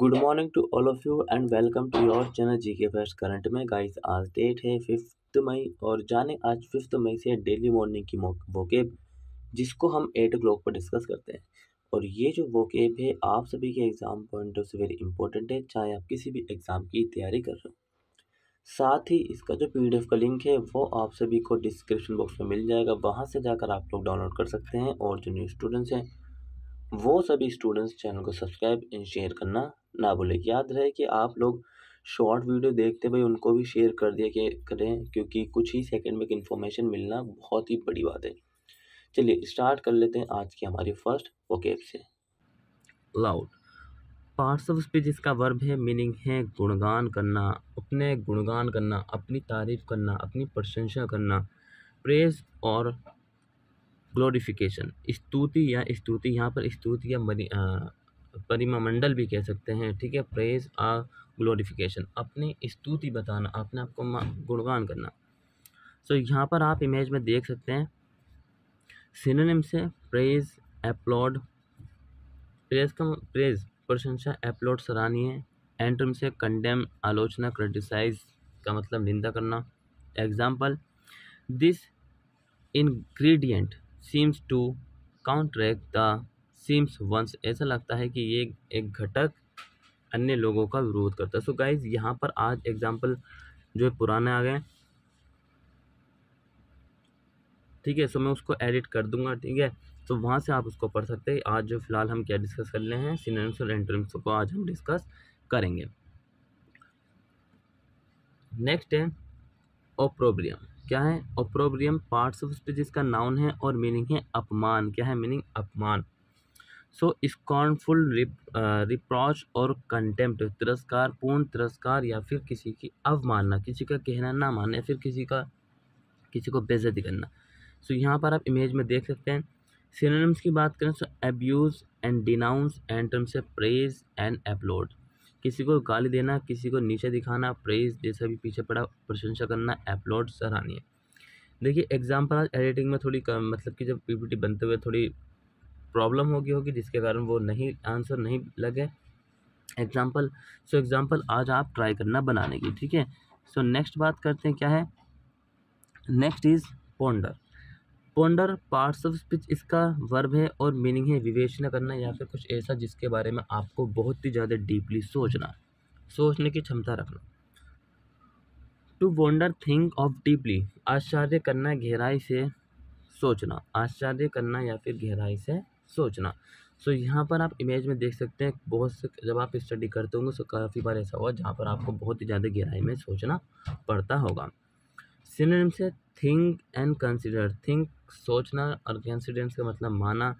Good morning to all of you and welcome to your channel GK first current में। Guys आज date है 5 मई और जाने आज 5 मई से डेली मॉर्निंग की वोकेब जिसको हम 8 o'clock पर डिस्कस करते हैं। और ये जो वोकेब है आप सभी के एग्ज़ाम पॉइंट ऑफ से वेरी इंपॉर्टेंट है, चाहे आप किसी भी एग्ज़ाम की तैयारी कर रहे हो। साथ ही इसका जो PDF का लिंक है वो आप सभी को डिस्क्रिप्शन बॉक्स में मिल जाएगा, वहाँ से जाकर आप लोग डाउनलोड कर सकते हैं। और जो न्यू स्टूडेंट्स हैं वो सभी स्टूडेंट्स चैनल को सब्सक्राइब एंड शेयर करना ना भूलें। याद रहे कि आप लोग शॉर्ट वीडियो देखते भाई उनको भी शेयर कर दिया कि करें, क्योंकि कुछ ही सेकंड में इन्फॉर्मेशन मिलना बहुत ही बड़ी बात है। चलिए स्टार्ट कर लेते हैं आज की हमारी फर्स्ट वोकैब से। लाउड पार्ट्स ऑफ स्पीच इसका वर्ब है, मीनिंग है गुणगान करना, अपने गुणगान करना, अपनी तारीफ़ करना, अपनी प्रशंसा करना, प्रेज और ग्लोरिफिकेशन, स्तुति या स्तुति, यहाँ पर स्तुति या परिमामंडल भी कह सकते हैं, ठीक है। प्रेज और ग्लोरिफिकेशन, अपनी स्तुति बताना, अपने आप को गुणगान करना। सो यहाँ पर आप इमेज में देख सकते हैं सिनोनिम्स है प्रेज, अपलॉड, प्रेज प्रशंसा, अपलॉड सराहनीय, एंटोनिम्स है कंडेम आलोचना, क्रिटिसाइज का मतलब निंदा करना। Example this ingredient seems to counteract the seems once, ऐसा लगता है कि ये एक घटक अन्य लोगों का विरोध करता है। सो गाइज यहाँ पर आज एग्जाम्पल जो है पुराने आ गए, ठीक है। सो मैं उसको एडिट कर दूंगा, ठीक है। तो वहाँ से आप उसको पढ़ सकते हैं। आज जो फिलहाल हम क्या डिस्कस कर रहे हैं, सिनोनिम्स और एंटोनिम्स को आज हम डिस्कस करेंगे। नेक्स्ट है ऑप्रोब्रियम, क्या है ऑप्रोब्रियम? पार्ट्स ऑफ स्पीच इसका नाउन है और मीनिंग है अपमान, क्या है मीनिंग? अपमान। सो स्कॉर्नफुल रिप्रोच और कंटेम्प्ट, तिरस्कार, पूर्ण तिरस्कार या फिर किसी की अवमानना, किसी का कहना ना मानना, फिर किसी को बेइज्जती करना। सो यहाँ पर आप इमेज में देख सकते हैं। सिनोनिम्स की बात करें तो एब्यूज़ एंड डिनाउंस, एंटोनिम्स से प्रेज एंड अपलॉड, किसी को गाली देना, किसी को नीचे दिखाना, प्रेज जैसा भी पीछे पड़ा, प्रशंसा करना, अपलॉड सराहनीय। देखिए एग्जाम्पल एडिटिंग में थोड़ी मतलब कि जब पीपीटी बनते हुए थोड़ी प्रॉब्लम होगी जिसके कारण वो नहीं आंसर नहीं लगे एग्जाम्पल। सो एग्जाम्पल आज आप ट्राई करना बनाने की, ठीक है। सो नेक्स्ट बात करते हैं, क्या है next is ponder. Ponder parts of speech इसका वर्ब है और मीनिंग है विवेचना करना या फिर कुछ ऐसा जिसके बारे में आपको बहुत ही ज़्यादा डीपली सोचना, सोचने की क्षमता रखना। To ponder, think of deeply, आश्चर्य करना, गहराई से सोचना, आश्चर्य करना या फिर गहराई से सोचना। सो यहाँ पर आप इमेज में देख सकते हैं बहुत से, जब आप स्टडी करते होंगे तो काफ़ी बार ऐसा हुआ जहाँ पर आपको बहुत ही ज़्यादा गहराई में सोचना पड़ता होगा। सिनोनिम से थिंक एंड कंसिडर, थिंक सोचना और कंसिडरेंस का मतलब माना,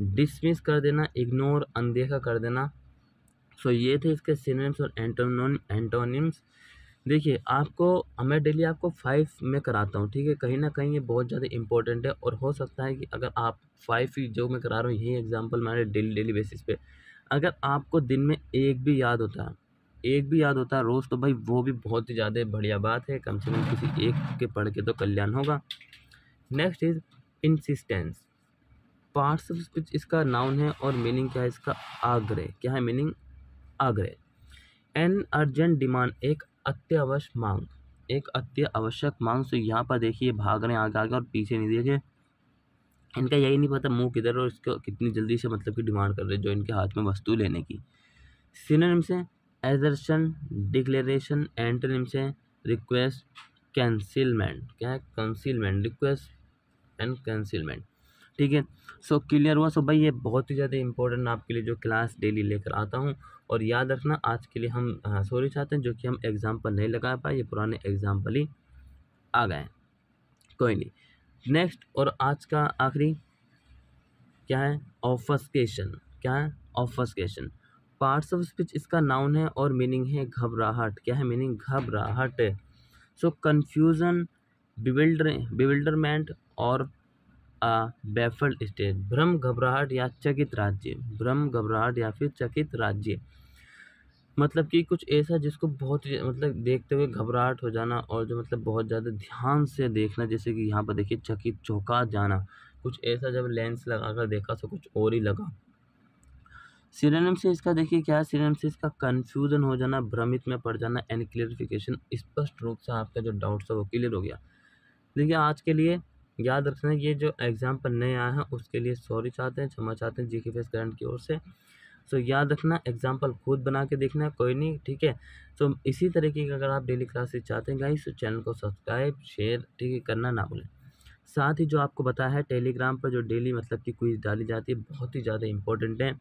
डिसमिस कर देना, इग्नोर अनदेखा कर देना। सो ये थे इसके सिनोनिम्स और एंटोनिम्स। देखिए आपको मैं डेली आपको 5 में कराता हूँ, ठीक है। कहीं ना कहीं ये बहुत ज़्यादा इंपॉर्टेंट है और हो सकता है कि अगर आप 5 ही जो मैं करा रहा हूँ यही एग्जाम्पल मैंने डेली बेसिस पे, अगर आपको दिन में एक भी याद होता है रोज़, तो भाई वो भी बहुत ही ज़्यादा बढ़िया बात है, कम से कम किसी एक के पढ़ के तो कल्याण होगा। Next is insistence, parts of speech इसका नाउन है और मीनिंग क्या है इसका? आग्रह, क्या है मीनिंग? आग्रह। एन अर्जेंट डिमांड, एक अत्यावश्यक मांग। सो यहाँ पर देखिए भाग रहे हैं आगे और पीछे नहीं देखे, इनका यही नहीं पता मुँह किधर और इसको कितनी जल्दी से मतलब कि डिमांड कर रहे हैं जो इनके हाथ में वस्तु लेने की। सिनोनिम्स हैं एजर्शन, डिक्लेरेशन, एंटोनिम्स हैं रिक्वेस्ट, कैंसिलमेंट, क्या है कंसीलमेंट, रिक्वेस्ट एंड कैंसिलमेंट, ठीक है। सो क्लियर हुआ। सो भाई ये बहुत ही ज़्यादा इंपॉर्टेंट आपके लिए जो क्लास डेली लेकर आता हूँ। और याद रखना आज के लिए हम सॉरी चाहते हैं जो कि हम एग्जाम्पल नहीं लगा पाए, ये पुराने एग्जाम्पल ही आ गए, कोई नहीं। नेक्स्ट और आज का आखिरी क्या है ऑफस्केशन, क्या है ऑफस्केशन? पार्ट्स ऑफ स्पीच इसका नाउन है और मीनिंग है घबराहट, क्या है मीनिंग? घबराहट। सो कन्फ्यूज़न, bewilderment और बेफल्ड स्टेट, भ्रम, घबराहट या चकित राज्य, भ्रम, घबराहट या फिर चकित राज्य, मतलब कि कुछ ऐसा जिसको बहुत मतलब देखते हुए घबराहट हो जाना और जो मतलब बहुत ज़्यादा ध्यान से देखना, जैसे कि यहाँ पर देखिए चकित, चौंका जाना, कुछ ऐसा जब लेंस लगा कर देखा तो कुछ और ही लगा। सिनोनिम से इसका देखिए क्या है, सिनोनिम से इसका कन्फ्यूज़न हो जाना, भ्रमित में पड़ जाना एंड क्लियरिफिकेशन, स्पष्ट रूप से आपका जो डाउट्स है वो क्लियर हो गया। देखिए आज के लिए याद रखना, ये जो एग्ज़ाम पर नए आए हैं उसके लिए सॉरी चाहते हैं, क्षमा चाहते हैं जीके फेस करंट की ओर से। सो याद रखना एग्जाम्पल खुद बना के देखना है, कोई नहीं, ठीक है। सो इसी तरीके की अगर आप डेली क्लासेस चाहते हैं गाइस, तो चैनल को सब्सक्राइब शेयर ठीक है करना ना भूलें। साथ ही जो आपको बताया है टेलीग्राम पर जो डेली मतलब कि क्विज डाली जाती है बहुत ही ज़्यादा इंपॉर्टेंट है,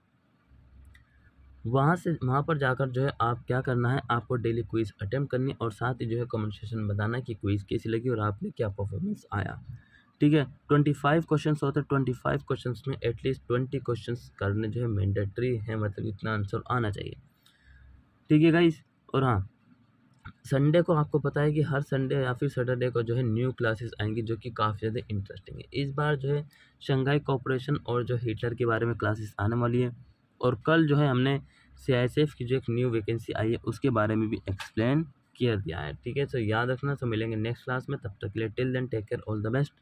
वहाँ पर जाकर जो है आप क्या करना है, आपको डेली क्विज़ अटेम्प्ट करनी और साथ ही जो है कमेंट सेक्शन में बताना कि क्विज़ कैसी लगी और आपने क्या परफॉर्मेंस आया, ठीक है। 25 क्वेश्चन होते हैं, 25 क्वेश्चन में एटलीस्ट 20 क्वेश्चन करने जो है मैंडेटरी है, मतलब इतना आंसर आना चाहिए, ठीक है गाइस। और हाँ संडे को आपको पता है कि हर संडे या फिर सैटरडे को जो है न्यू क्लासेस आएंगी जो कि काफ़ी ज़्यादा इंटरेस्टिंग है। इस बार जो है शंघाई कोऑपरेशन और जो हिटलर के बारे में क्लासेस आने वाली है, और कल जो है हमने CISF की जो एक न्यू वैकेंसी आई है उसके बारे में भी एक्सप्लेन किया दिया है, ठीक है। सो याद रखना, सो मिलेंगे नेक्स्ट क्लास में, तब तक के लिए till then take care, all the best,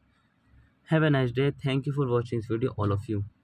have a nice day, thank you for watching this video all of you.